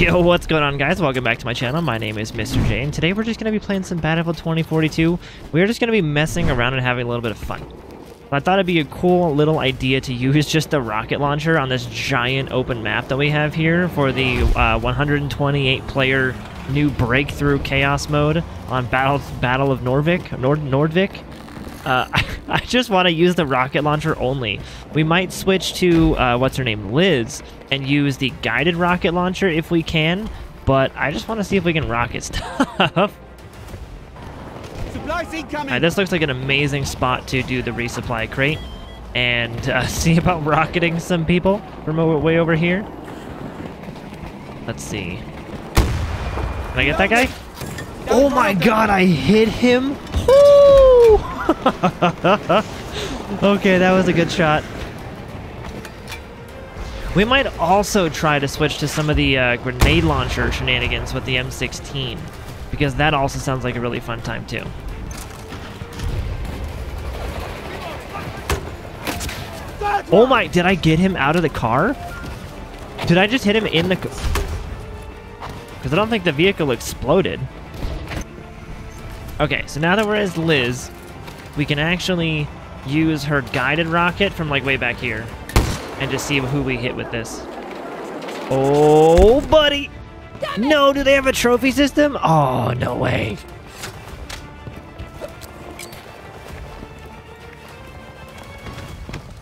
Yo, what's going on, guys? Welcome back to my channel. My name is Mr. J, and today we're just going to be playing some Battlefield 2042. We're just going to be messing around and having a little bit of fun. I thought it'd be a cool little idea to use just the rocket launcher on this giant open map that we have here for the 128-player new Breakthrough Chaos mode on Battle of Nordvik. I just want to use the rocket launcher only. We might switch to, what's her name, Liz, and use the guided rocket launcher if we can, but I just want to see if we can rocket stuff. Alright, this looks like an amazing spot to do the resupply crate and see about rocketing some people from way over here. Let's see. Can I get that guy? Oh my god, I hit him! Woo! Okay, that was a good shot. We might also try to switch to some of the grenade launcher shenanigans with the M16, because that also sounds like a really fun time too. Oh my, did I get him out of the car? Did I just hit him in the car? Because I don't think the vehicle exploded. Okay, so now that we're as Liz, we can actually use her guided rocket from like way back here and just see who we hit with this. Oh, buddy! No, do they have a trophy system? Oh, no way.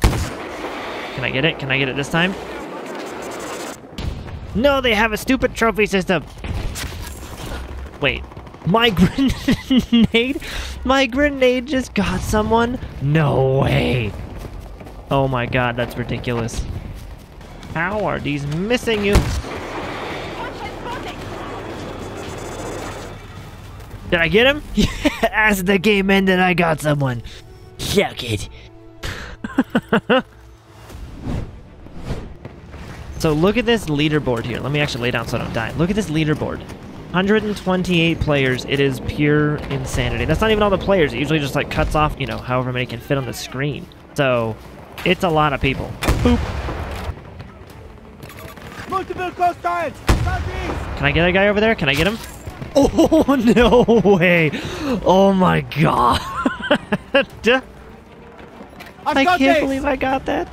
Can I get it? Can I get it this time? No, they have a stupid trophy system. Wait. My grenade? My grenade just got someone? No way. Oh my god, that's ridiculous. How are these missing you? Did I get him? As the game ended, I got someone. Suck it. So look at this leaderboard here. Let me actually lay down so I don't die. Look at this leaderboard. 128 players. It is pure insanity. That's not even all the players. It usually just like cuts off, you know, however many can fit on the screen. So it's a lot of people. Boop. Multiple close times. Can I get that guy over there? Can I get him? Oh, no way. Oh my god. I can't believe I got that.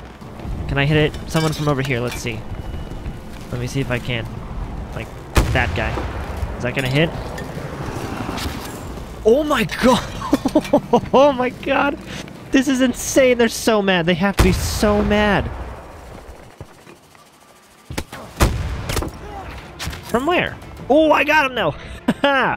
Can I hit it? Someone from over here. Let's see. Let me see if I can. Like that guy. Is that gonna hit? Oh my god! Oh my god! This is insane! They're so mad! They have to be so mad! From where? Oh, I got him now! Haha!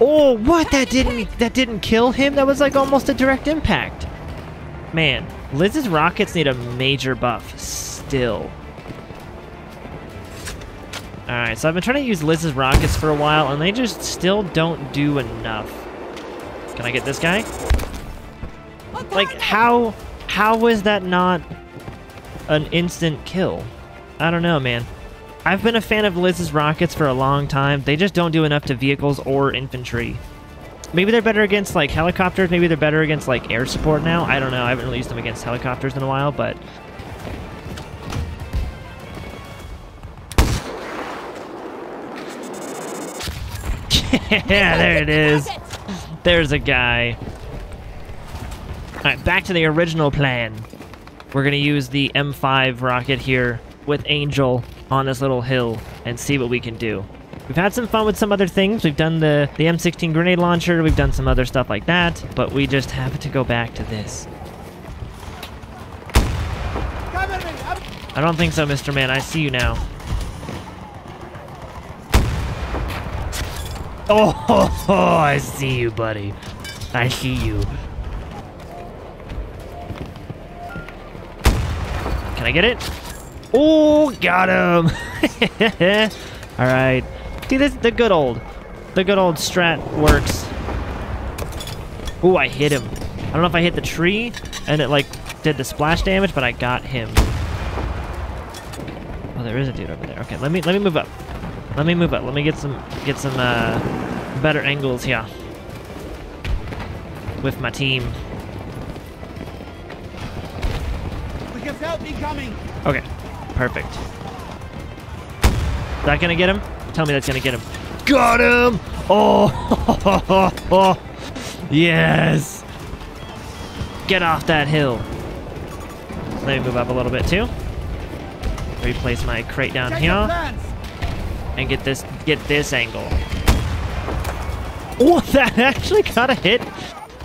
Oh, what? That didn't kill him? That was like almost a direct impact! Man, Liz's rockets need a major buff still. Alright, so I've been trying to use Liz's rockets for a while, and they just still don't do enough. Can I get this guy? Like, how is that not an instant kill? I don't know, man. I've been a fan of Liz's rockets for a long time. They just don't do enough to vehicles or infantry. Maybe they're better against, like, helicopters. Maybe they're better against, like, air support now. I don't know. I haven't really used them against helicopters in a while, but... Yeah, there it is. There's a guy. Alright, back to the original plan. We're going to use the M5 rocket here with Angel on this little hill and see what we can do. We've had some fun with some other things. We've done the M16 grenade launcher. We've done some other stuff like that, but we just have to go back to this. I don't think so, Mr. Man. I see you now. Oh, ho, ho, I see you, buddy. I see you. Can I get it? Oh, got him. All right. See, this is the good old strat works. Ooh, I hit him. I don't know if I hit the tree and it like did the splash damage, but I got him. Oh, there is a dude over there. Okay, let me move up. Let me move up. Let me get some better angles here with my team. help incoming. Okay, perfect. Is that gonna get him? Tell me that's gonna get him. Got him! Oh, yes! Get off that hill. Let me move up a little bit too. Replace my crate down here and get this angle. Oh, that actually got a hit.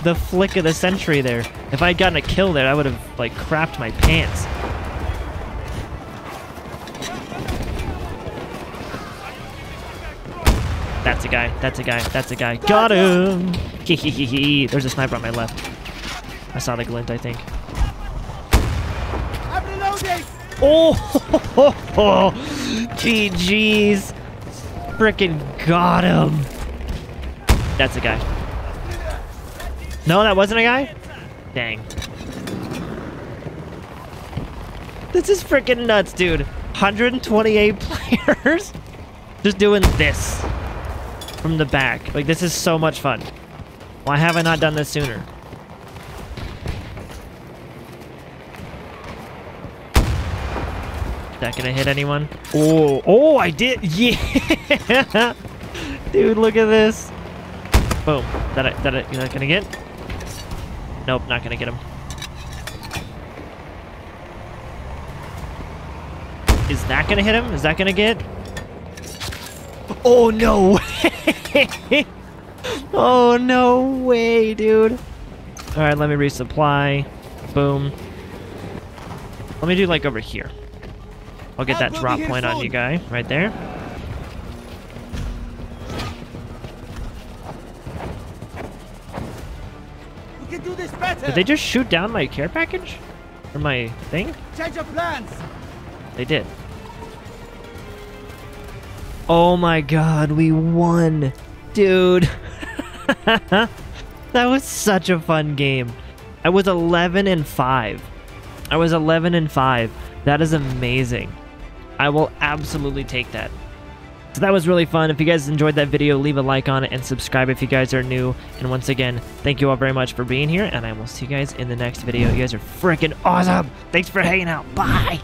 The flick of the sentry there. If I had gotten a kill there, I would have like crapped my pants. That's a guy. That's a guy. That's a guy. Got him. There's a sniper on my left. I saw the glint, I think. Oh, GG's. Frickin' got him. That's a guy. No, that wasn't a guy? Dang. This is frickin' nuts, dude. 128 players just doing this from the back. Like, this is so much fun. Why have I not done this sooner? Is that gonna hit anyone? Oh, I did. Yeah. Dude, look at this. Boom. That you're not gonna get? Nope, not gonna get him. Is that gonna hit him? Is that gonna get? Oh, no way. Oh, no way, dude. All right, let me resupply. Boom. Let me do like over here. I'll get that drop point on you guy right there. We can do this better. Did they just shoot down my care package? Or my thing? Change of plans. They did. Oh my god, we won, dude. That was such a fun game. I was 11-5. I was 11-5. That is amazing. I will absolutely take that. So that was really fun. If you guys enjoyed that video, leave a like on it and subscribe if you guys are new. And once again, thank you all very much for being here, and I will see you guys in the next video. You guys are freaking awesome. Thanks for hanging out. Bye.